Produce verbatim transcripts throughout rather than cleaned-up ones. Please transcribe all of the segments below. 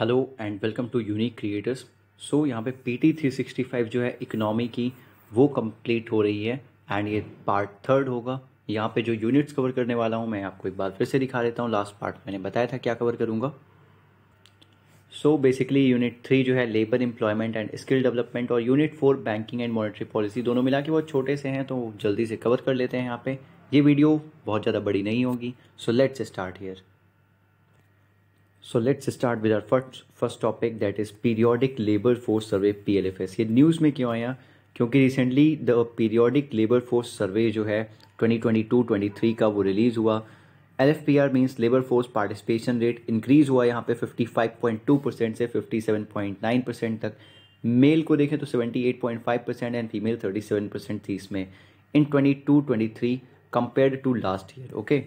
Hello and welcome to unique creators. So यहाँ पे PT three sixty five जो है इकनॉमी की वो कंप्लीट हो रही है एंड ये पार्ट थर्ड होगा। यहाँ पे जो यूनिट्स कवर करने वाला हूँ मैं आपको एक बार फिर से दिखा देता हूँ। लास्ट पार्ट मैंने बताया था क्या कवर करूँगा। सो बेसिकली यूनिट थ्री जो है labour employment and skill development और unit four banking and monetary policy, दोनों मिला के बहुत छोटे से हैं तो जल्दी से कवर कर लेते हैं। यहाँ पर ये वीडियो बहुत ज़्यादा बड़ी नहीं होगी। So let's start here. So let's start with our first first topic that is periodic labor force survey P L F S। ये न्यूज़ में क्यों आया? क्योंकि recently the periodic labor force survey जो है twenty twenty-two twenty-three का वो release हुआ। L F P R means labor force participation rate increase हुआ यहाँ पे fifty-five point two परसेंट से fifty-seven point nine परसेंट तक। मेल को देखें तो seventy-eight point five percent and female thirty-seven percent थी इसमें in twenty-two twenty-three compared to last year। Okay,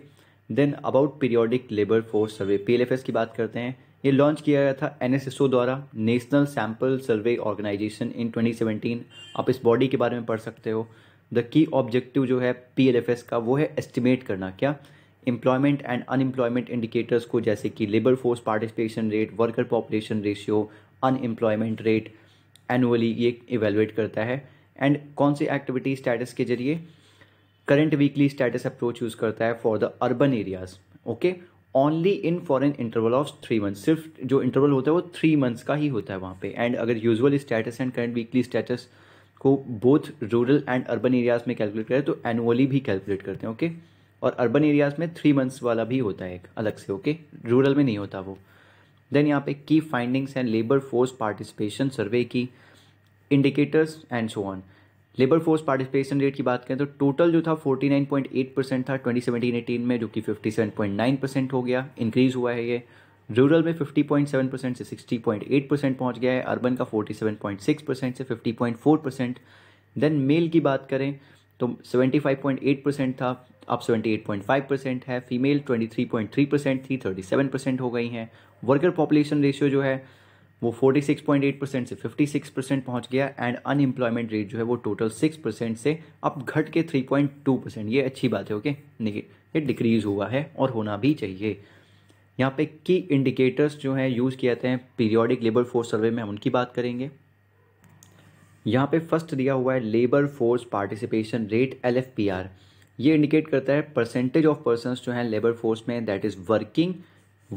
then about periodic labour force survey PLFS की बात करते हैं। ये लॉन्च किया गया था एनएसएसओ द्वारा, national sample survey organisation, in twenty seventeen। आप इस बॉडी के बारे में पढ़ सकते हो। द की ऑब्जेक्टिव जो है पीएलएफएस का वो है एस्टिमेट करना क्या एम्प्लॉयमेंट एंड अनएम्प्लॉयमेंट इंडिकेटर्स को, जैसे कि labour force participation rate, worker population ratio, unemployment rate. Annually ये इवेलुएट करता है एंड कौन से एक्टिविटी स्टेटस के जरिए current weekly status approach use करता है for the urban areas. Okay, only in foreign interval of three months. सिर्फ जो इंटरवल होता है वो थ्री मंथ्स का ही होता है वहाँ पे। एंड अगर usual status and current weekly status को both rural and urban areas में कैलकुलेट करें तो एनुअली भी कैलकुलेट करते हैं। Okay okay? और अर्बन एरियाज में थ्री मंथ्स वाला भी होता है एक अलग से। Okay okay? रूरल में नहीं होता वो। देन यहाँ पे की findings and labour force participation survey की indicators and so on. Labour force participation rate की बात करें तो टोटल जो था forty-nine point eight परसेंट था twenty seventeen eighteen में, जो कि fifty-seven point nine परसेंट हो गया, इंक्रीज़ हुआ है ये। रूरल में fifty point seven परसेंट से sixty point eight परसेंट पहुंच गया है, अर्बन का forty-seven point six परसेंट से fifty point four percent. Then male की बात करें तो seventy-five point eight परसेंट था, अब seventy-eight point five परसेंट है। Female twenty-three point three percent थी, thirty-seven परसेंट हो गई हैं। वर्कर पॉपुलेशन रेशियो जो है वो forty-six point eight परसेंट से fifty-six परसेंट पहुंच गया एंड अनएम्प्लॉयमेंट रेट जो है वो टोटल सिक्स परसेंट से अब घट के three point two परसेंट। ये अच्छी बात है। Okay okay? ये डिक्रीज़ हुआ है और होना भी चाहिए। यहाँ पे की इंडिकेटर्स जो हैं यूज़ किए जाते हैं पीरियोडिक लेबर फोर्स सर्वे में, हम उनकी बात करेंगे। यहाँ पे फर्स्ट दिया हुआ है labour force participation rate L F P R। ये इंडिकेट करता है परसेंटेज ऑफ पर्सनस जो हैं लेबर फोर्स में, दैट इज़ वर्किंग,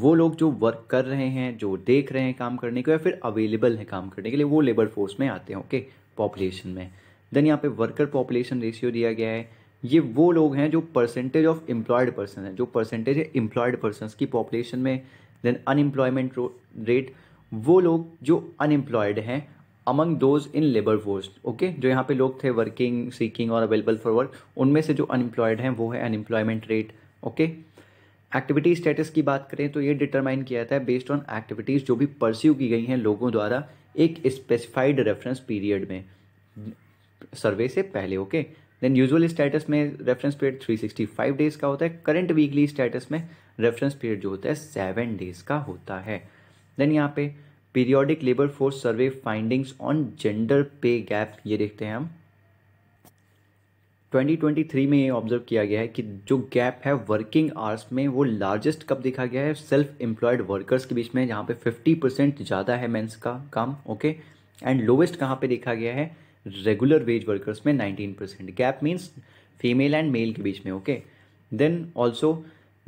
वो लोग जो वर्क कर रहे हैं, जो देख रहे हैं काम करने को या फिर अवेलेबल है काम करने के लिए, वो लेबर फोर्स में आते हैं। ओके पॉपुलेशन में। देन यहाँ पे वर्कर पॉपुलेशन रेशियो दिया गया है। ये वो लोग हैं जो परसेंटेज ऑफ एम्प्लॉयड पर्सन है, जो परसेंटेज है एम्प्लॉयड पर्सन की पॉपुलेशन में। देन अनएम्प्लॉयमेंट रेट, वो लोग जो अनएम्प्लॉयड हैं among those in labour force. Okay, जो यहाँ पे लोग थे वर्किंग, सीकिंग और अवेलेबल फॉर वर्क, उनमें से जो अनएम्प्लॉयड हैं वो है unemployment rate. Okay, activity status की बात करें तो ये डिटरमाइन किया जाता है बेस्ड ऑन एक्टिविटीज़ जो भी परस्यू की गई हैं लोगों द्वारा एक स्पेसिफाइड रेफरेंस पीरियड में, सर्वे से पहले। ओके, देन यूजुअल स्टेटस में reference period three hundred sixty-five days का होता है। करंट वीकली स्टेटस में रेफरेंस पीरियड जो होता है सेवन डेज़ का होता है। देन यहाँ पे periodic labour force survey findings on gender पे गैप, ये देखते हैं हम। twenty twenty-three में ये ऑब्जर्व किया गया है कि जो गैप है वर्किंग आवर्स में वो लार्जेस्ट कब देखा गया है सेल्फ एम्प्लॉयड वर्कर्स के बीच में, जहाँ पे fifty परसेंट ज़्यादा है मेंस का काम। ओके, एंड लोवेस्ट कहाँ पे देखा गया है रेगुलर वेज वर्कर्स में nineteen percent. Gap means female and male के बीच में। ओके, देन ऑल्सो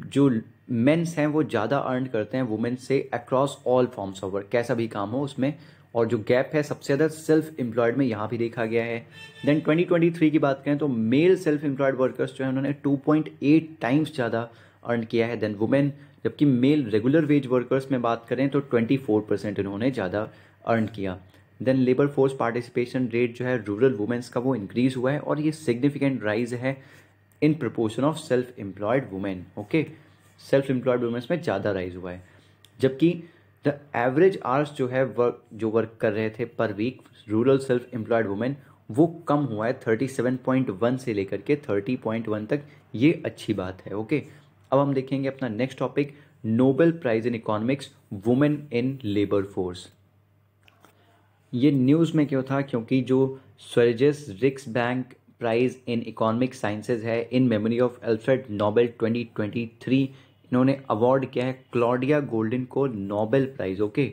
जो मेंस हैं वो ज़्यादा अर्न करते हैं वुमेन से across all forms of work, कैसा भी काम हो उसमें। और जो गैप है सबसे ज़्यादा सेल्फ एम्प्लॉयड में यहाँ भी देखा गया है। देन twenty twenty-three की बात करें तो मेल सेल्फ एम्प्लॉयड वर्कर्स जो है उन्होंने two point eight टाइम्स ज़्यादा अर्न किया है देन वुमेन, जबकि मेल रेगुलर वेज वर्कर्स में बात करें तो twenty-four परसेंट इन्होंने ज़्यादा अर्न किया। Then labour force participation rate जो है रूरल वुमेन्स का वो इंक्रीज़ हुआ है और ये सिग्निफिकेंट राइज है in proportion of self employed women. Okay, self employed womens में ज़्यादा राइज हुआ है, जबकि द एवरेज आवर्स जो है वर्क जो वर्क कर रहे थे पर weak rural self employed women वो कम हुआ है thirty-seven point one से लेकर के thirty point one तक। ये अच्छी बात है। ओके, अब हम देखेंगे अपना next topic, Nobel prize in economics women in labour force. ये न्यूज़ में क्यों था? क्योंकि जो Sveriges Riksbank prize in economic sciences है in memory of Alfred Nobel twenty twenty-three, इन्होंने अवार्ड किया है क्लॉडिया गोल्डन को नोबेल प्राइज़। ओके,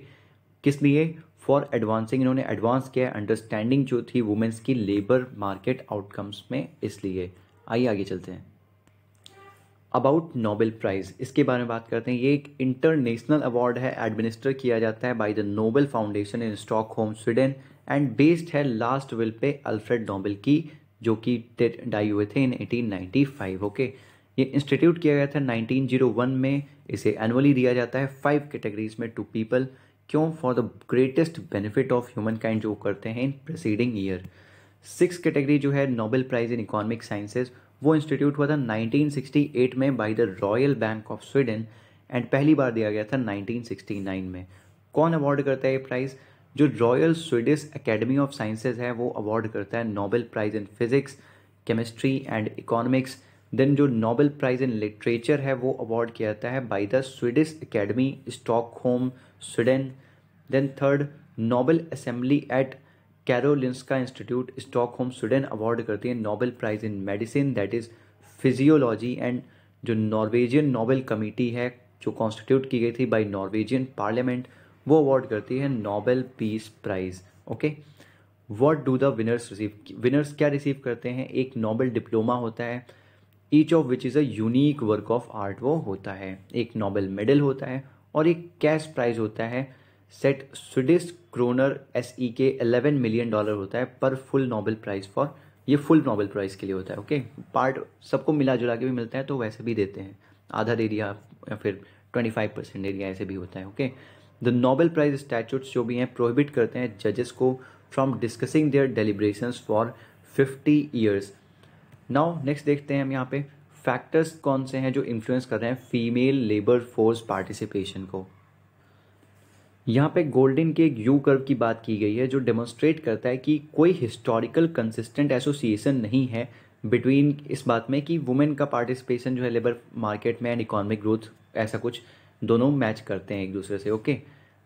किस लिए? फॉर एडवांसिंग, इन्होंने एडवांस किया है अंडरस्टैंडिंग जो थी वुमेन्स की लेबर मार्केट आउटकम्स में, इसलिए। आइए आगे चलते हैं। अबाउट नोबेल प्राइज़, इसके बारे में बात करते हैं। ये एक इंटरनेशनल अवार्ड है, एडमिनिस्टर किया जाता है by the Nobel foundation in Stockholm Sweden and based है लास्ट विल पे अल्फ्रेड नोबेल की, जो कि डाई हुए थे in eighteen ninety five. Okay, ये इंस्टीट्यूट किया गया था नाइंटीन ओ वन में। इसे एनुअली दिया जाता है फाइव कैटेगरीज में टू पीपल। क्यों? For the greatest benefit of human kind जो करते हैं in preceding year. Six category जो है Nobel prize in economic sciences, वो इंस्टीट्यूट हुआ था नाइंटीन सिक्सटी एट में by the royal bank of Sweden and पहली बार दिया गया था नाइंटीन सिक्सटी नाइन में। कौन अवार्ड करता है ये प्राइज़? जो royal Swedish academy of sciences है वो अवार्ड करता है Nobel prize in physics, chemistry and economics. Then जो नोबेल प्राइज़ इन लिटरेचर है वो अवार्ड किया जाता है by the Swedish academy Stockholm Sweden. Then third, Nobel assembly at Karolinska institute Stockholm Sweden award करती है Nobel prize in medicine, that is physiology. And जो Norwegian Nobel committee है जो कॉन्स्टिट्यूट की गई थी बाय नॉर्वेजियन पार्लियामेंट, वो award करती है Nobel peace prize. Okay, what do the winners receive? Winners क्या रिसीव करते हैं? एक नोबेल डिप्लोमा होता है, each of which is a unique work of art वो होता है। एक नोबेल मेडल होता है और एक कैश प्राइज़ होता है set Swedish kronor S E K eleven million dollar होता है पर फुल नोबेल प्राइज़ फॉर, ये फुल नोबेल प्राइज़ के लिए होता है। ओके, पार्ट सबको मिला जुला के भी मिलता है तो वैसे भी देते हैं, आधा दे दिया या फिर ट्वेंटी फाइव परसेंट दे दिया, ऐसे भी होता है। Okay, the Nobel prize statutes जो भी हैं प्रोहिबिट करते हैं जजेस को from discussing their deliberations for fifty years. Now next देखते हैं हम यहाँ पे फैक्टर्स कौन से हैं जो इन्फ्लुएंस कर रहे हैं फीमेल लेबर फोर्स पार्टिसिपेशन को। यहाँ पे गोल्डन के एक यू कर्व की बात की गई है जो डेमोन्स्ट्रेट करता है कि कोई हिस्टोरिकल कंसिस्टेंट एसोसिएशन नहीं है बिटवीन इस बात में कि वुमेन का पार्टिसिपेशन जो है लेबर मार्केट में एंड इकोनॉमिक ग्रोथ, ऐसा कुछ दोनों मैच करते हैं एक दूसरे से। Okay,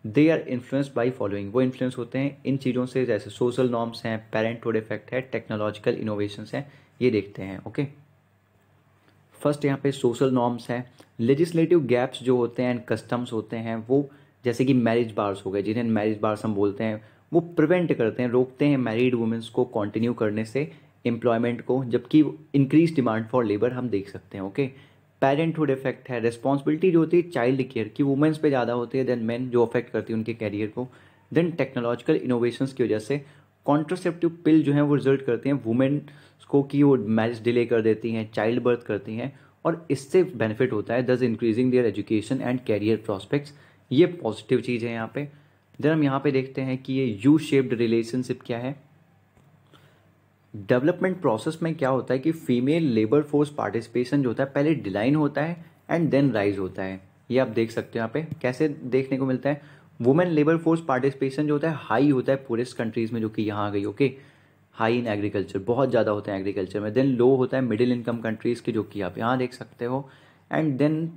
they are influenced by following, वो इन्फ्लुएंस होते हैं इन चीज़ों से जैसे सोशल नॉर्म्स हैं, पेरेंटहुड इफेक्ट है, टेक्नोलॉजिकल इनोवेशंस हैं, ये देखते हैं। ओके, फर्स्ट यहाँ पे सोशल नॉर्म्स हैं, लेजिस्लेटिव गैप्स जो होते हैं एंड कस्टम्स होते हैं वो, जैसे कि मैरिज बार्स हो गए जिन्हें मैरिज बार्स हम बोलते हैं, वो प्रिवेंट करते हैं, रोकते हैं मैरिड वुमेंस को कंटिन्यू करने से एम्प्लॉयमेंट को, जबकि इंक्रीज डिमांड फॉर लेबर हम देख सकते हैं। ओके, पेरेंटहुड इफेक्ट है, रिस्पॉन्सिबिलिटी जो होती है चाइल्ड केयर की वुमेंस पे ज़्यादा होती है देन मेन, जो अफेक्ट करती है उनके कैरियर को। देन टेक्नोलॉजिकल इनोवेशंस की वजह से कॉन्ट्रासेप्टिव पिल जो हैं वो रिजल्ट करते हैं वुमेन्स को कि वो मैरिज डिले कर देती हैं, चाइल्ड बर्थ करती हैं और इससे बेनिफिट होता है thus increasing their education and career prospects, ये पॉजिटिव चीज़ है यहाँ पे। देन हम यहाँ पे देखते हैं कि ये यू शेप्ड रिलेशनशिप क्या है। डेवलपमेंट प्रोसेस में क्या होता है कि फीमेल लेबर फोर्स पार्टिसिपेशन जो होता है पहले डिलाइन होता है एंड देन राइज होता है, ये आप देख सकते हो यहाँ पे कैसे देखने को मिलता है। वुमेन लेबर फोर्स पार्टिसिपेशन जो होता है हाई होता है पूरेस्ट कंट्रीज़ में जो कि यहाँ आ गई। ओके, हाई इन एग्रीकल्चर, बहुत ज़्यादा होता है एग्रीकल्चर में। देन लो होता है मिडिल इनकम कंट्रीज़ के जो कि आप यहाँ देख सकते हो, एंड देन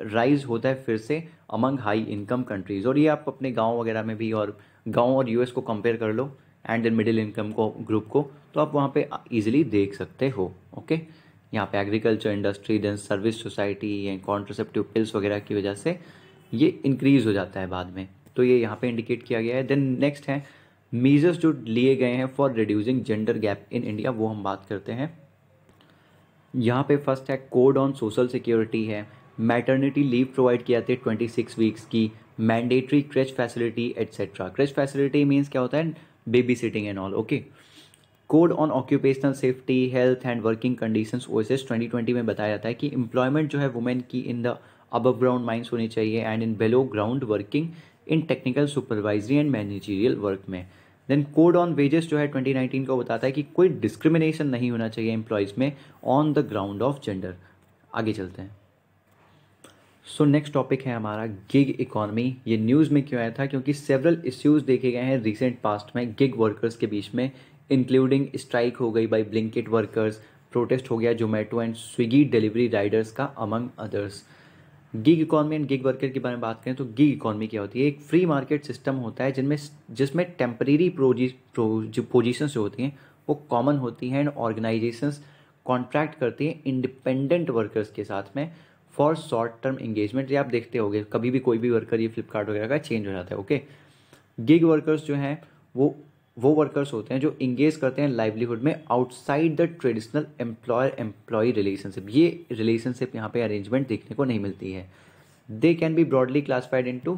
राइज होता है फिर से अमंग हाई इनकम कंट्रीज़, और ये आप अपने गाँव वगैरह में भी, और गाँव और यूएस को कंपेयर कर लो एंड देन मिडिल इनकम को ग्रुप को, तो आप वहाँ पे इजीली देख सकते हो। ओके, यहाँ पे agriculture industry then service society and contraceptive pills वगैरह की वजह से ये इंक्रीज़ हो जाता है बाद में, तो ये यहाँ पे इंडिकेट किया गया है। देन नेक्स्ट है मेजर्स जो लिए गए हैं for reducing gender gap in India, वो हम बात करते हैं। यहाँ पे फर्स्ट है कोड ऑन सोशल सिक्योरिटी है, मैटरनिटी लीव प्रोवाइड किया जाती है ट्वेंटी सिक्स वीक्स की, mandatory creche facility etcetera. Creche facility means क्या होता है? Baby sitting and all. Okay, code on occupational safety health and working conditions OSS twenty twenty में बताया जाता है कि एम्प्लॉयमेंट जो है वुमेन की in the above ground mines होनी चाहिए and in below ground working in technical supervisory and managerial work में। देन कोड ऑन वेजेस जो है ट्वेंटी नाइंटीन को बताता है कि कोई डिस्क्रिमिनेशन नहीं होना चाहिए एम्प्लॉयज़ में on the ground of gender. आगे चलते हैं। सो नेक्स्ट टॉपिक है हमारा गिग इकॉनमी। ये न्यूज़ में क्यों आया था? क्योंकि सेवरल इश्यूज़ देखे गए हैं रिसेंट पास्ट में गिग वर्कर्स के बीच में, इंक्लूडिंग स्ट्राइक हो गई बाय ब्लिंकिट वर्कर्स, प्रोटेस्ट हो गया Zomato and Swiggy delivery riders का, among others. Gig economy and gig worker के बारे में बात करें तो गिग इकॉनमी क्या होती है? एक फ्री मार्केट सिस्टम होता है जिनमें जिसमें टेम्परेरी पोजीशंस जो होती हैं वो कॉमन होती हैं एंड ऑर्गेनाइजेशंस कॉन्ट्रैक्ट करती हैं इंडिपेंडेंट वर्कर्स के साथ में फॉर शॉर्ट टर्म इंगेजमेंट। ये आप देखते होंगे कभी भी कोई भी वर्कर ये फ्लिपकार्ट वगैरह का चेंज हो जाता है। ओके, गिग वर्कर्स जो हैं वो वो वर्कर्स होते हैं जो इंगेज करते हैं लाइवलीहुड में outside the traditional employer employ relationship. ये रिलेशनशिप यहाँ पे अरेंजमेंट देखने को नहीं मिलती है। They can be broadly classified into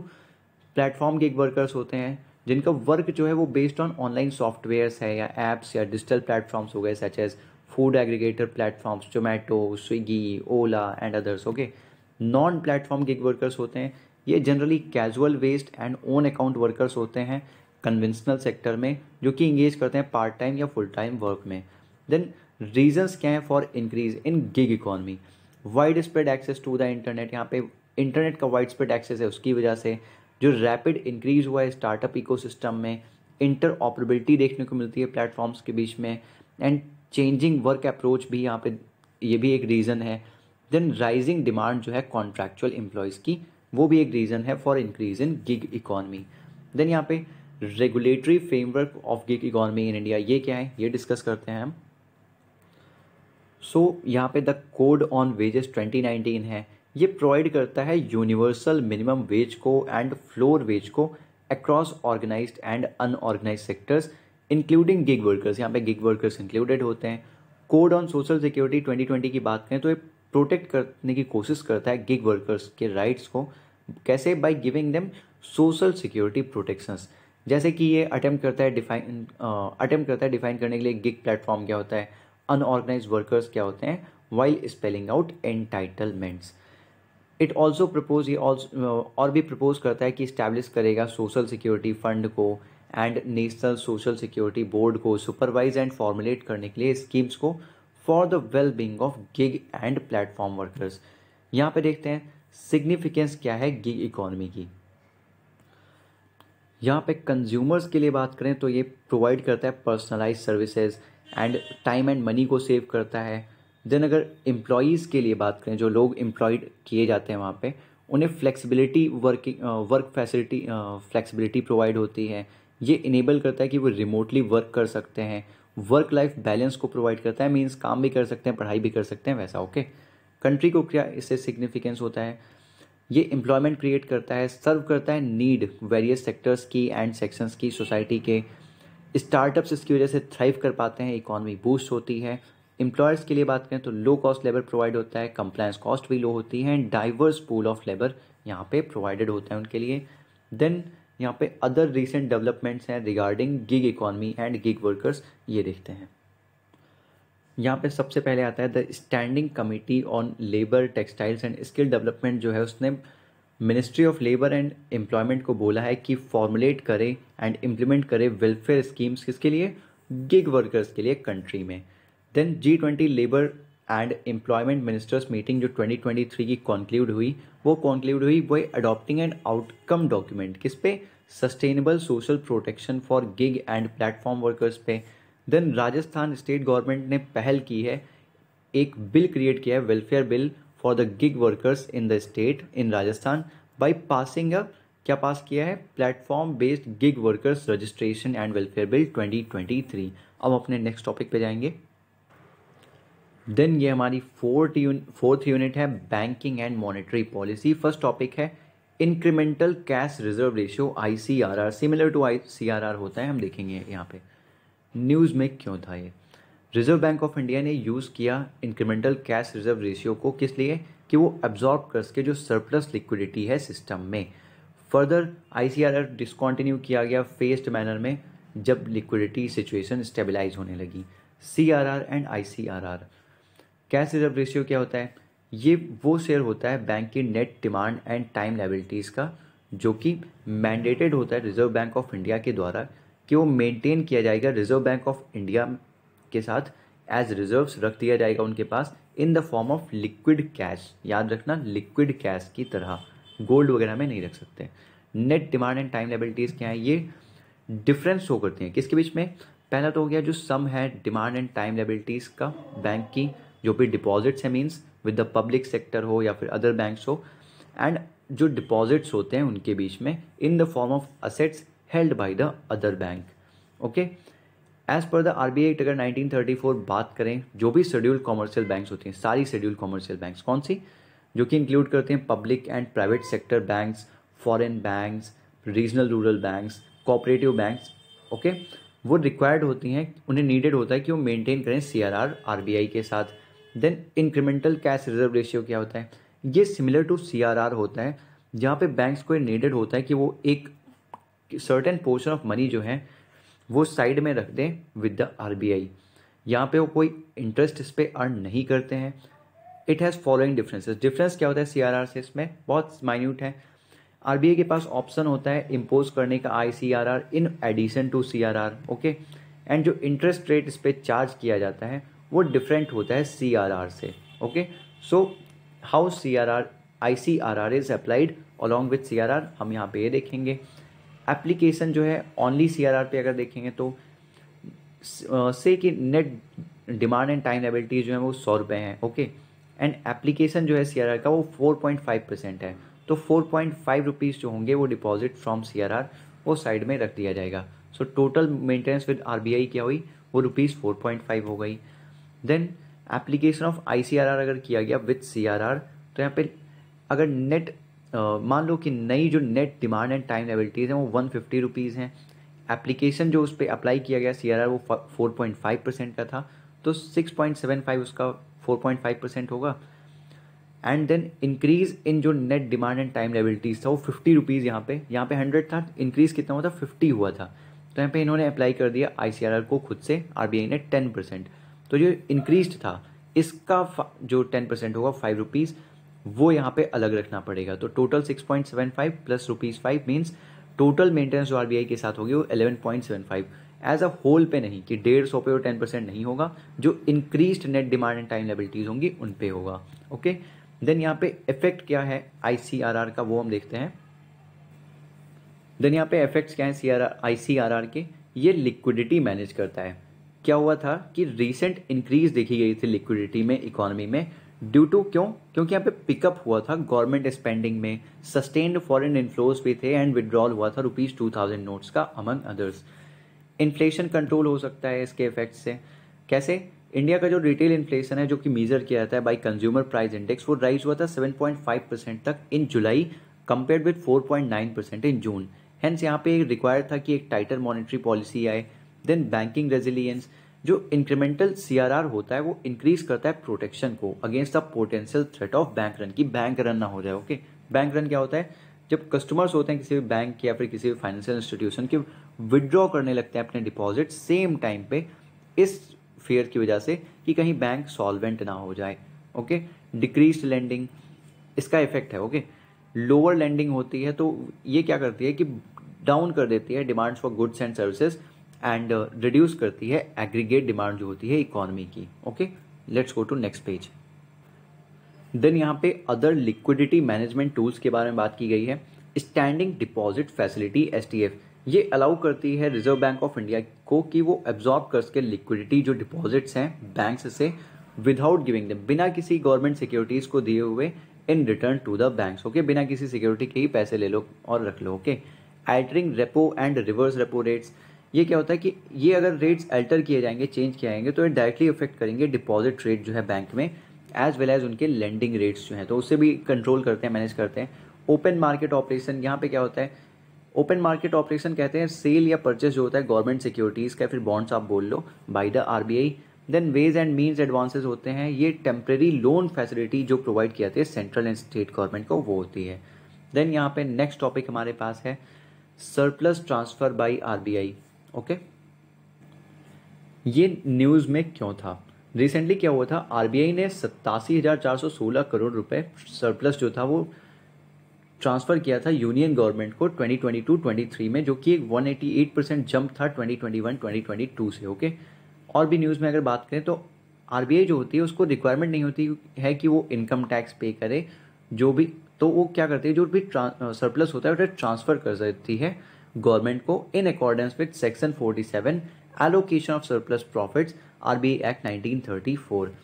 platform gig workers होते हैं जिनका वर्क जो है वो बेस्ड ऑन ऑनलाइन सॉफ्टवेयर्स है या ऐप्स या डिजिटल प्लेटफॉर्म्स हो गए such as food aggregator platforms Zomato, Swiggy, Ola and others. Okay, non platform gig workers होते हैं ये generally casual waged and own account workers होते हैं कन्वेंशनल सेक्टर में जो कि इंगेज करते हैं पार्ट टाइम या फुल टाइम वर्क में। देन रीजंस क्या हैं for increase in gig economy? Wide spread access to the internet, यहाँ पे इंटरनेट का वाइड स्प्रेड एक्सेस है उसकी वजह से जो रैपिड इंक्रीज हुआ है स्टार्टअप इकोसिस्टम में, इंटर ऑपरेबिलिटी देखने को मिलती है प्लेटफॉर्म्स के बीच में एंड चेंजिंग वर्क अप्रोच भी यहाँ पे ये भी एक रीज़न है। देन राइजिंग डिमांड जो है कॉन्ट्रैक्चुअल एम्प्लॉयज़ की वो भी एक रीज़न है for increase in gig economy. Then यहाँ पे regulatory framework of gig economy in India, ये क्या है ये डिस्कस करते हैं हम। सो so, यहाँ पे the code on wages twenty nineteen है, ये प्रोवाइड करता है यूनिवर्सल मिनिमम वेज को एंड फ्लोर वेज को across organised and unorganised sectors including gig workers, यहाँ पे गिग वर्कर्स इंक्लूडेड होते हैं। Code on social security twenty twenty की बात करें तो ये प्रोटेक्ट करने की कोशिश करता है गिग वर्कर्स के राइट्स को, कैसे? By giving them social security protections, जैसे कि ये अटेम्प्ट करता है डिफाइन अटेम्प्ट करता है डिफाइन करने के लिए गिग प्लेटफॉर्म क्या होता है, अनऑर्गेनाइज्ड वर्कर्स क्या होते हैं while spelling out entitlements. It also propose ये और भी प्रपोज करता है कि इस्टेब्लिश करेगा सोशल सिक्योरिटी फंड को and national social security board को सुपरवाइज एंड फॉर्मुलेट करने के लिए स्कीम्स को for the well being of gig and platform workers. यहाँ पे देखते हैं सिग्निफिकेंस क्या है गिग इकोनॉमी की। यहाँ पे कंज्यूमर्स के लिए बात करें तो ये प्रोवाइड करता है personalise services and time and money को सेव करता है। देन अगर एम्प्लॉयज़ के लिए बात करें जो लोग एम्प्लॉयड किए जाते हैं वहाँ पे उन्हें flexibility working work facility flexibility provide होती है, ये इनेबल करता है कि वो रिमोटली वर्क कर सकते हैं, वर्क लाइफ बैलेंस को प्रोवाइड करता है, मींस काम भी कर सकते हैं पढ़ाई भी कर सकते हैं वैसा। ओके, कंट्री को क्या इससे सिग्निफिकेंस होता है? ये एम्प्लॉयमेंट क्रिएट करता है, सर्व करता है नीड वेरियस सेक्टर्स की एंड सेक्शंस की सोसाइटी के, स्टार्टअप्स इसकी वजह से थ्राइव कर पाते हैं, इकॉनमी बूस्ट होती है। एम्प्लॉयर्स के लिए बात करें तो लो कॉस्ट लेबर प्रोवाइड होता है, कंप्लायंस कॉस्ट भी लो होती है and diverse pool of labour यहाँ पे प्रोवाइडेड होता है उनके लिए। देन यहाँ पे अदर रिसेंट डेवलपमेंट्स हैं regarding gig economy and gig workers, ये देखते हैं। यहाँ पे सबसे पहले आता है the standing committee on labour textiles and skill development, जो है उसने ministry of labour and employment को बोला है कि फॉर्मुलेट करे एंड इम्प्लीमेंट करे वेलफेयर स्कीम्स, किसके लिए? गिग वर्कर्स के लिए कंट्री में। Then G twenty labour and employment ministers meeting जो ट्वेंटी ट्वेंटी थ्री की कॉन्क्लूड हुई वो कॉन्क्लूड हुई वो अडॉप्टिंग एंड आउटकम डॉक्यूमेंट, किस पे? Sustainable social protection for gig and platform workers पे। देन राजस्थान स्टेट गवर्नमेंट ने पहल की है, एक बिल क्रिएट किया है welfare bill for the gig workers in the state in Rajasthan by passing a, क्या पास किया है? Platform based gig workers registration and welfare bill twenty twenty three. अब अपने नेक्स्ट टॉपिक पे जाएंगे। देन ये हमारी फोर्थ यूनिट फोर्थ यूनिट है banking and monetary policy. First topic है incremental cash reserve ratio I C R R, similar to I C R R होता है, हम देखेंगे यहाँ पे न्यूज़ में क्यों था ये। रिजर्व बैंक ऑफ इंडिया ने यूज़ किया इंक्रीमेंटल कैश रिजर्व रेशियो को, किस लिए? कि वो एब्जॉर्ब कर सके जो सरप्लस लिक्विडिटी है सिस्टम में। Further I C R R discontinued किया गया फेस्ड मैनर में जब लिक्विडिटी सिचुएशन स्टेबलाइज होने लगी। C R R and I C R R, cash reserve ratio क्या होता है? ये वो शेयर होता है बैंक की net demand and time liabilities का जो कि मैंडेटेड होता है रिजर्व बैंक ऑफ इंडिया के द्वारा कि वो मेंटेन किया जाएगा रिजर्व बैंक ऑफ इंडिया के साथ, एज रिजर्व्स रख दिया जाएगा उनके पास in the form of liquid cash. याद रखना लिक्विड कैश की तरह, गोल्ड वगैरह में नहीं रख सकते। Net demand and time liabilities क्या है? ये डिफरेंस शो करती हैं किसके बीच में? पहला तो हो गया जो सम है डिमांड एंड टाइम लायबिलिटीज़ का बैंक की जो भी डिपॉजिट्स है means with the public sector हो या फिर अदर बैंक्स हो, एंड जो डिपॉजिट्स होते हैं उनके बीच में in the form of assets held by the other bank. Okay, as per the RBI act अगर नाइनटीन थर्टी फोर बात करें, जो भी शेड्यूल कॉमर्शियल बैंक्स होती हैं, सारी शेड्यूल कॉमर्शियल बैंक्स कौन सी, जो कि इंक्लूड करते हैं public and private sector banks, foreign banks, regional rural banks, cooperative banks, okay, वो रिक्वायर्ड होती हैं, उन्हें नीडेड होता है कि वो मेंटेन करें C R R R B I के साथ। Then incremental cash reserve ratio क्या होता है, ये similar to C R R होता है, जहाँ पे बैंक्स को नीडेड होता है कि वो एक सर्टेन पोर्शन ऑफ मनी जो है वो साइड में रख दें with the R B I. यहाँ पर वो कोई इंटरेस्ट इस पर अर्न नहीं करते हैं। It has following differences. Difference क्या होता है सी आर आर से, इसमें बहुत माइन्यूट है। आरबीआई के पास ऑप्शन होता है इम्पोज करने का ICRR in addition to CRR, okay, and जो इंटरेस्ट रेट इस पर चार्ज किया जाता है वो डिफरेंट होता है सीआरआर से, okay. So how CRR ICRR is applied along with CRR, हम यहाँ पे ये देखेंगे। एप्लीकेशन जो है ओनली सीआरआर पे अगर देखेंगे तो से कि net demand and time liabilities जो है वो सौ रुपये हैं, ओके, एंड एप्लीकेशन जो है सीआरआर का वो फोर पॉइंट फाइव परसेंट है, तो फोर पॉइंट फाइव रुपीज़ जो होंगे वो डिपॉजिट फ्रॉम सीआरआर वो साइड में रख दिया जाएगा। So total maintenance with RBI क्या हुई, वो रुपीज़ फोर पॉइंट फाइव हो गई। देन एप्लीकेशन ऑफ आईसीआरआर अगर किया गया विद सीआरआर, तो यहाँ पे अगर नेट मान लो कि नई जो net demand and time liabilities हैं वो वन फिफ्टी रुपीज़ हैं, एप्लीकेशन जो उस पर अप्लाई किया गया सीआरआर वो फोर पॉइंट फाइव परसेंट का था, तो सिक्स पॉइंट सेवन फाइव उसका फोर पॉइंट फाइव परसेंट होगा। एंड देन इंक्रीज़ इन जो net demand and time liabilities था वो फिफ्टी रुपीज़, यहाँ पे यहाँ पे हंड्रेड था, इंक्रीज़ कितना हुआ था, फिफ्टी हुआ था, तो यहाँ पे इन्होंने अप्लाई कर दिया आईसीआरआर को खुद से आरबीआई ने टेन परसेंट, तो जो इंक्रीज था इसका जो टेन परसेंट होगा फाइव रुपीज़ वो यहाँ पे अलग रखना पड़ेगा। तो total six point seven five plus rupees five means total maintenance जो आरबीआई के साथ होगी वो eleven point seven five as a whole पे नहीं, कि डेढ़ सौ पे वो टेन परसेंट नहीं होगा, जो increase net demand and time liabilities होंगी उन पे होगा, ओके। देन यहाँ पे इफेक्ट क्या है आईसीआरआर का वो हम देखते हैं। देन यहाँ पे इफेक्ट्स क्या है सीआरआर आईसीआरआर के, ये लिक्विडिटी मैनेज करता है। क्या हुआ था कि रीसेंट इंक्रीज देखी गई थी लिक्विडिटी में इकोनॉमी में, ड्यू टू क्यों, क्योंकि यहाँ पे पिकअप हुआ था गवर्नमेंट स्पेंडिंग में, सस्टेन्ड फॉरेन इन्फ्लोज भी थे, एंड विड्रॉल हुआ था रुपीज़ टू थाउजेंड नोट्स का अमंग अदर्स। इन्फ्लेशन कंट्रोल हो सकता है इसके इफेक्ट से। कैसे, इंडिया का जो रिटेल इन्फ्लेशन है जो कि मेजर किया जाता है बाय कंज्यूमर प्राइस इंडेक्स, वो राइज हुआ था सेवन पॉइंट फाइव परसेंट तक in July compared with four point nine percent in June. Hence यहाँ पे रिक्वायर्ड था कि एक टाइटर मॉनेटरी पॉलिसी आए। देन बैंकिंग रेजिलियंस, जो इंक्रीमेंटल सीआरआर होता है वो इंक्रीज करता है प्रोटेक्शन को against the potential threat of bank run, की बैंक रन ना हो जाए, ओके। बैंक रन क्या होता है, जब कस्टमर्स होते हैं किसी भी बैंक के या फिर किसी भी फाइनेंशियल इंस्टीट्यूशन के, विदड्रॉ करने लगते हैं अपने डिपॉजिट सेम टाइम पे, इस फेयर की वजह से कि कहीं बैंक सॉल्वेंट ना हो जाए, ओके। डिक्रीज लैंडिंग इसका इफेक्ट है, ओके। लोअर लैंडिंग होती है तो ये क्या करती है कि डाउन कर देती है demands for goods and services, and reduce करती है एग्रीगेट डिमांड जो होती है इकोनॉमी की, okay. Let's go to next page. Then यहाँ पे अदर लिक्विडिटी मैनेजमेंट टूल्स के बारे में बात की गई है। Standing deposit facility S T F, ये अलाउ करती है रिजर्व बैंक ऑफ इंडिया को कि वो एब्जॉर्ब कर सके लिक्विडिटी जो डिपॉजिट्स हैं बैंक से, विदाउट गिविंग देम, बिना किसी गवर्नमेंट सिक्योरिटीज़ को दिए हुए, in return to the banks, okay, बिना किसी सिक्योरिटी के ही पैसे ले लो और रख लो, okay. Altering repo and reverse repo rates, ये क्या होता है कि ये अगर रेट्स अल्टर किए जाएंगे, चेंज किए जाएंगे, तो ये डायरेक्टली अफेक्ट करेंगे डिपॉजिट रेट जो है बैंक में, एज वेल एज उनके लेंडिंग रेट्स जो हैं, तो उससे भी कंट्रोल करते हैं, मैनेज करते हैं। ओपन मार्केट ऑपरेशन, यहाँ पे क्या होता है, ओपन मार्केट ऑपरेशन कहते हैं सेल या परचेस जो होता है गवर्नमेंट सिक्योरिटीज़ का, फिर बॉन्ड्स आप बोल लो, by the RBI. Then ways and means advances होते हैं, ये टेम्प्रेरी लोन फैसिलिटी जो प्रोवाइड किया जाती है सेंट्रल एंड स्टेट गवर्नमेंट को वो होती है। देन यहाँ पे नेक्स्ट टॉपिक हमारे पास है surplus transfer by RBI, okay. ये न्यूज़ में क्यों था, रिसेंटली क्या हुआ था, आरबीआई ने सत्तासी हज़ार चार सौ सोलह करोड़ रुपए सरप्लस जो था वो ट्रांसफ़र किया था यूनियन गवर्नमेंट को twenty twenty two twenty three में, जो कि एक one eighty eight percent jump था twenty twenty one twenty twenty two से, ओके। और भी न्यूज़ में अगर बात करें तो आरबीआई जो होती है उसको रिक्वायरमेंट नहीं होती है कि वो इनकम टैक्स पे करे, जो भी, तो वो क्या करती है, जो भी सरप्लस होता है उसे ट्रांसफ़र कर सकती है गवर्नमेंट को in accordance with section forty seven allocation of surplus profits RBI act nineteen thirty four.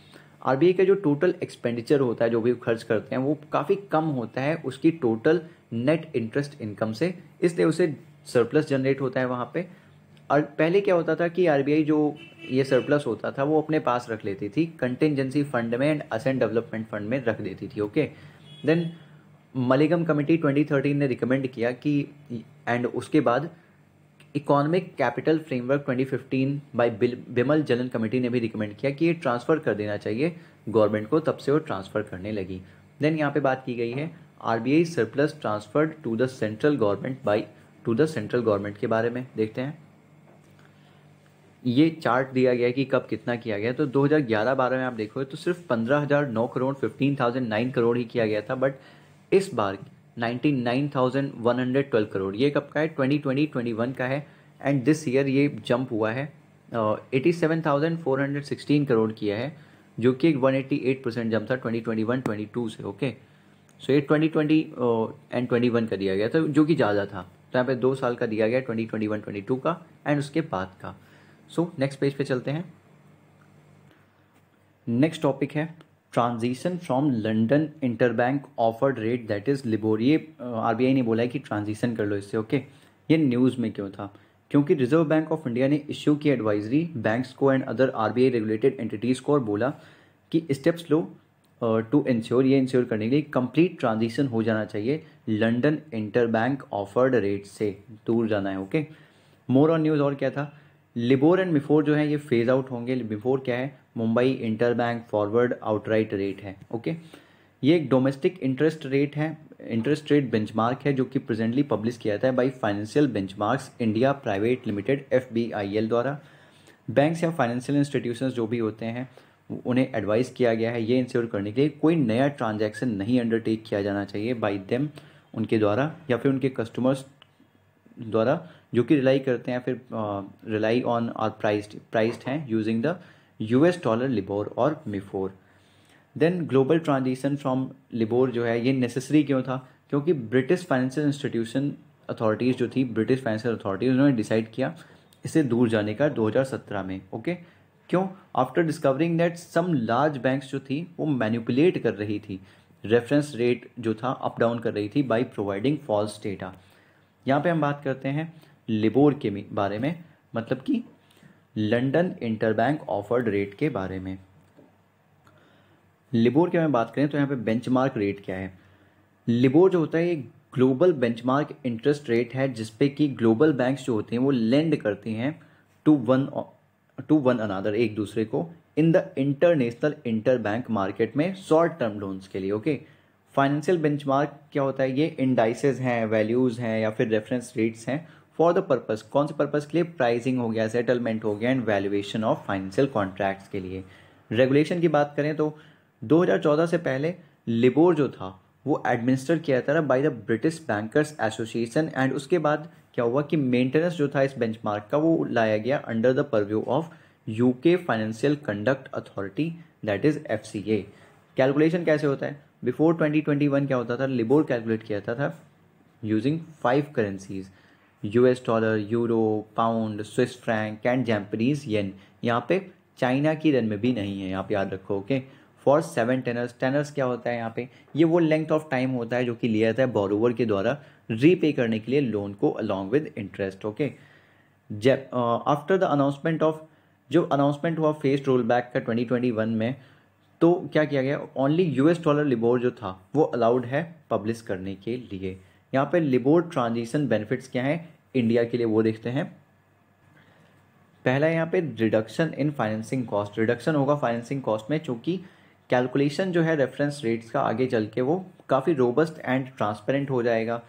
RBI का जो टोटल एक्सपेंडिचर होता है, जो भी खर्च करते हैं, वो काफ़ी कम होता है उसकी टोटल नेट इंटरेस्ट इनकम से, इसलिए उसे सरप्लस जनरेट होता है वहाँ पे। और पहले क्या होता था कि आरबीआई जो ये सरप्लस होता था वो अपने पास रख लेती थी, कंटेंजेंसी फंड में एंड असेंट डेवलपमेंट फंड में रख देती थी, okay. Then Malegam committee twenty thirteen ने रिकमेंड किया कि, एंड उसके बाद economic capital framework twenty fifteen by Bimal Jalan committee ने भी रिकमेंड किया कि ये ट्रांसफ़र कर देना चाहिए गवर्नमेंट को, तब से वो ट्रांसफ़र करने लगी। देन यहाँ पे बात की गई है RBI surplus transferred to the central government by to the central government के बारे में देखते हैं। ये चार्ट दिया गया है कि कब कितना किया गया, तो दो हज़ार ग्यारह बारह में आप देखो तो सिर्फ पंद्रह हज़ार नौ crore fifteen thousand nine crore ही किया गया था, बट इस बार निन्यानवे हज़ार एक सौ बारह करोड़। ये कब का है? ट्वेंटी ट्वेंटी ट्वेंटी वन का है। एंड दिस ईयर ये जंप हुआ है, सत्तासी हज़ार चार सौ सोलह करोड़ किया है, जो कि एक सौ अठासी परसेंट जंप था twenty twenty one twenty two से। ओके, सो ये twenty twenty and twenty one का दिया गया था जो कि ज़्यादा था, तो यहाँ पे दो साल का दिया गया twenty twenty one twenty two का एंड उसके बाद का। सो नेक्स्ट पेज पे चलते हैं। नेक्स्ट टॉपिक है transition from London interbank offered rate that is LIBOR. ये आरबीआई ने बोला है कि ट्रांजिशन कर लो इससे। Okay okay? ये न्यूज़ में क्यों था? क्योंकि रिजर्व बैंक ऑफ इंडिया ने इश्यू की एडवाइजरी बैंक्स को and other RBI regulated entities को और बोला कि स्टेप्स लो टू इंश्योर, ये इंश्योर करने के लिए कंप्लीट ट्रांजिशन हो जाना चाहिए लंडन इंटरबैंक ऑफर्ड रेट से दूर जाना है। Okay, more on news. और क्या था? लिबोर एंड मिफोर जो है ये फेज आउट होंगे। मिफोर क्या है? Mumbai interbank forward outright rate है। ओके, ये एक डोमेस्टिक इंटरेस्ट रेट है, इंटरेस्ट रेट बेंचमार्क है जो कि प्रेजेंटली पब्लिश किया जाता है by financial benchmarks India private limited F B I L द्वारा। बैंक्स या फाइनेंशियल इंस्टीट्यूशंस जो भी होते हैं उन्हें एडवाइस किया गया है ये इंश्योर करने के लिए कोई नया ट्रांजैक्शन नहीं अंडरटेक किया जाना चाहिए बाय देम, उनके द्वारा या फिर उनके कस्टमर्स द्वारा जो कि रिलाई करते हैं फिर रिलाई ऑन और प्राइस्ड प्राइस्ड हैं using the US dollar LIBOR और MIFOR. Then global transition from LIBOR जो है ये नेसेसरी क्यों था? क्योंकि ब्रिटिश फाइनेंशियल इंस्टीट्यूशन अथॉरिटीज़ जो थी, ब्रिटिश फाइनेंशियल अथॉरिटीज़ उन्होंने डिसाइड किया इससे दूर जाने का दो हज़ार सत्रह में। Okay okay? क्यों? After discovering that some large banks जो थी वो मैनिपुलेट कर रही थी रेफरेंस रेट जो था अप डाउन कर रही थी बाई प्रोवाइडिंग फॉल्स डेटा। यहाँ पे हम बात करते हैं लिबोर के बारे में, मतलब कि लंडन इंटरबैंक ऑफर्ड रेट के बारे में। लिबोर के बारे में बात करें तो यहाँ पे बेंचमार्क रेट क्या है? लिबोर जो होता है ये ग्लोबल बेंचमार्क इंटरेस्ट रेट है जिसपे कि ग्लोबल बैंक्स जो होते हैं वो लेंड करती हैं to one to one another, एक दूसरे को, in the international interbank market में शॉर्ट टर्म लोन्स के लिए। ओके, फाइनेंशियल बेंचमार्क क्या होता है? ये इंडाइसेस हैं, वैल्यूज़ हैं या फिर रेफरेंस रेट्स हैं फॉर द पर्पस, कौन से पर्पस के लिए? प्राइसिंग हो गया, सेटलमेंट हो गया and valuation of financial contracts के लिए। रेगुलेशन की बात करें तो दो हज़ार चौदह से पहले लिबोर जो था वो एडमिनिस्टर किया जाता था by the British bankers association and उसके बाद क्या हुआ कि मेंटेनेंस जो था इस बेंचमार्क का वो लाया गया under the purview of UK Financial conduct authority that is F C A. Calculation कैसे होता है? बिफोर ट्वेंटी ट्वेंटी वन क्या होता था? लिबोर कैलकुलेट किया जाता था using five currencies, US dollar, euro, pound, Swiss franc and Japanese yen. यहाँ पे चाइना की रन में भी नहीं है, यहाँ पे याद रखो। Okay, for seven tenors. Tenors क्या होता है यहाँ पे? ये वो लेंथ ऑफ टाइम होता है जो कि लिया जाता है बोरोवर के द्वारा रीपे करने के लिए लोन को अलॉन्ग विद इंटरेस्ट। ओके, जैप आफ्टर द अनाउंसमेंट ऑफ, जो अनाउंसमेंट हुआ फेज रोल बैक का ट्वेंटी ट्वेंटी वन में, तो क्या किया गया? ओनली यूएस डॉलर लिबोर जो था वो अलाउड है पब्लिश करने के लिए। यहाँ पे लिबोर ट्रांजिशन बेनिफिट्स क्या हैं इंडिया के लिए वो देखते हैं। पहला यहाँ पे reduction in financing cost, reduction होगा फाइनेंसिंग कॉस्ट में क्योंकि कैलकुलेशन जो है रेफरेंस रेट्स का आगे चल के वो काफ़ी रोबस्ट एंड ट्रांसपेरेंट हो जाएगा।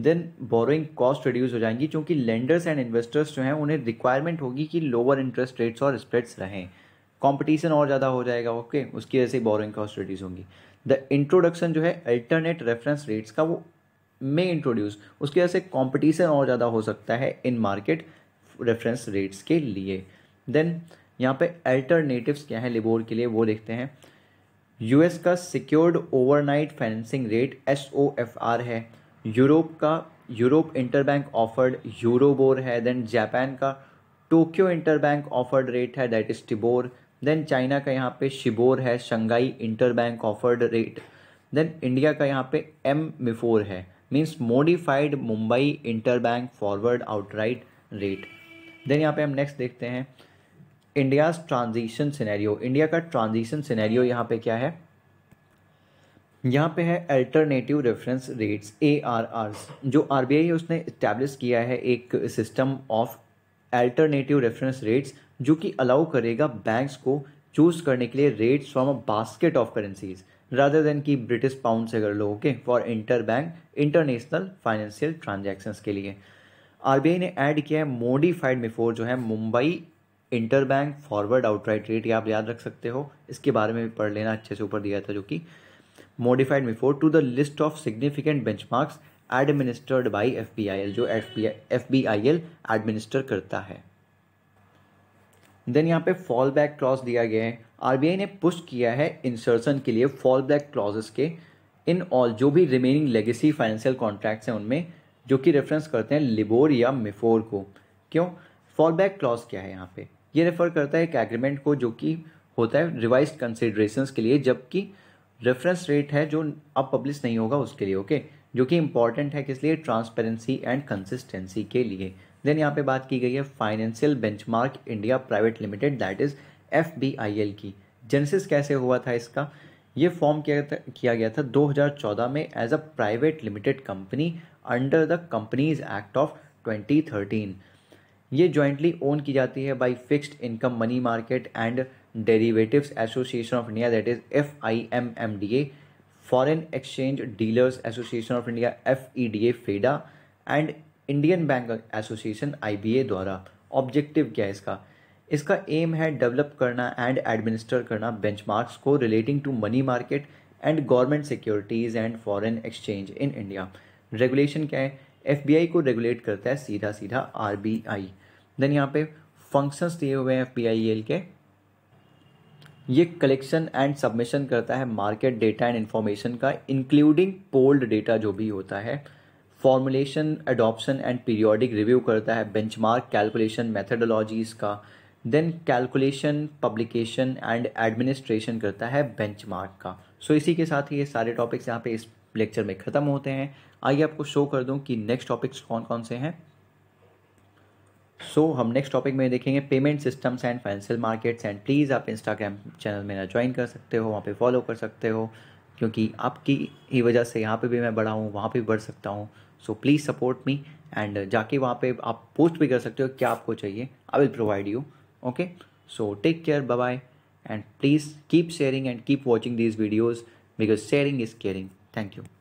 देन बोरोइंग कॉस्ट रिड्यूस हो जाएंगी क्योंकि लेंडर्स एंड इन्वेस्टर्स जो हैं उन्हें रिक्वायरमेंट होगी कि लोअर इंटरेस्ट रेट्स और स्प्रेड्स रहें, कंपटीशन और ज़्यादा हो जाएगा। ओके, उसकी वजह से बोरोइंग कॉस्ट रिड्यूस होंगी। द इंट्रोडक्शन जो है अल्टरनेट रेफरेंस रेट्स का वो में इंट्रोड्यूस, उसकी वजह से कंपटीशन और ज़्यादा हो सकता है इन मार्केट रेफरेंस रेट्स के लिए। देन यहाँ पे अल्टरनेटिव्स क्या है लिबोर के लिए वो देखते हैं। यूएस का secured overnight financing rate S O F R है, यूरोप का यूरोप इंटरबैंक ऑफर्ड यूरोबोर है, देन जापान का टोक्यो इंटरबैंक ऑफर्ड रेट है that is TIBOR, then China का यहाँ पे शिबोर है Shanghai interbank offered rate, then India का यहाँ पे एम मिफोर है means modified Mumbai interbank forward outright rate. Then यहाँ पे हम नेक्स्ट देखते हैं इंडियाज़ ट्रांजिशन सिनेरियो। इंडिया का ट्रांजिशन सिनेरियो यहाँ पे क्या है? यहाँ पे है alternative reference rates A R R, जो आरबीआई है उसने इस्टेब्लिश किया है एक system of alternative reference rates जो कि अलाउ करेगा बैंक्स को चूज करने के लिए rates from a basket of currencies rather than कि ब्रिटिश पाउंड से कर लो, okay, for inter bank international financial transactions के लिए। आरबीआई ने ऐड किया है मॉडिफाइड मिफोर जो है Mumbai inter bank forward outright rate, या आप याद रख सकते हो, इसके बारे में भी पढ़ लेना, अच्छे से ऊपर दिया था, जो कि modified MIFOR to the list of significant benchmarks administered by F B I L, जो F B I L administer करता है। देन यहाँ पे फॉल बैक क्लॉज दिया गया है, आरबीआई ने पुश किया है इंसर्शन के लिए फॉल बैक क्लॉजेस के इन ऑल जो भी रिमेनिंग लेगेसी फाइनेंशियल कॉन्ट्रैक्ट्स हैं उनमें, जो कि रेफरेंस करते हैं लिबोर या मिफोर को। क्यों फॉल बैक क्लॉज क्या है यहाँ पे? ये रेफर करता है एक एग्रीमेंट को जो कि होता है रिवाइज कंसिडरेशंस के लिए, जबकि रेफरेंस रेट है जो अब पब्लिश नहीं होगा उसके लिए, ओके, जो कि इंपॉर्टेंट है किस लिए? ट्रांसपेरेंसी एंड कंसिस्टेंसी के लिए। देन यहाँ पे बात की गई है financial benchmark India private limited that is F B I L की। जेनेसिस कैसे हुआ था इसका? ये फॉर्म किया था किया गया था दो हज़ार चौदह में as a private limited company under the companies act of twenty thirteen. ये जॉइंटली ओन की जाती है by fixed income money market and derivatives association of India that is F I M M D A, Foreign exchange dealers association of India F E D A FEDA and Indian bank Association I B A द्वारा। Objective क्या है इसका? इसका aim है develop करना and administer करना benchmarks को relating to money market and government securities and foreign exchange in India. Regulation क्या है? एफ बी आई को रेगुलेट करता है सीधा सीधा आर बी आई। देन यहाँ पे फंक्शंस दिए हुए हैं एफ बी आई एल के, ये कलेक्शन एंड सबमिशन करता है मार्केट डेटा एंड इन्फॉर्मेशन का इंक्लूडिंग पोल्ड डेटा जो भी होता है, formulation adoption and periodic review करता है बेंचमार्क कैलकुलेशन मैथडोलॉजीज़ का, then calculation publication and administration करता है बेंचमार्क का। सो so, इसी के साथ ही ये सारे टॉपिक्स यहाँ पे इस लेक्चर में ख़त्म होते हैं। आइए आपको शो कर दूँ कि नेक्स्ट टॉपिक्स कौन कौन से हैं। सो so, हम नेक्स्ट टॉपिक में देखेंगे payment systems and financial markets, and please आप इंस्टाग्राम चैनल मेरा ज्वाइन कर सकते हो, वहाँ पे फॉलो कर सकते हो, क्योंकि आपकी ही वजह से यहाँ पे भी मैं बढ़ा हूँ, वहाँ पे भी बढ़ सकता हूँ। So please support me and जाके वहाँ पे आप पोस्ट भी कर सकते हो क्या आपको चाहिए, I will provide you, okay. So take care, bye bye, and please keep sharing and keep watching these videos because sharing is caring. Thank you.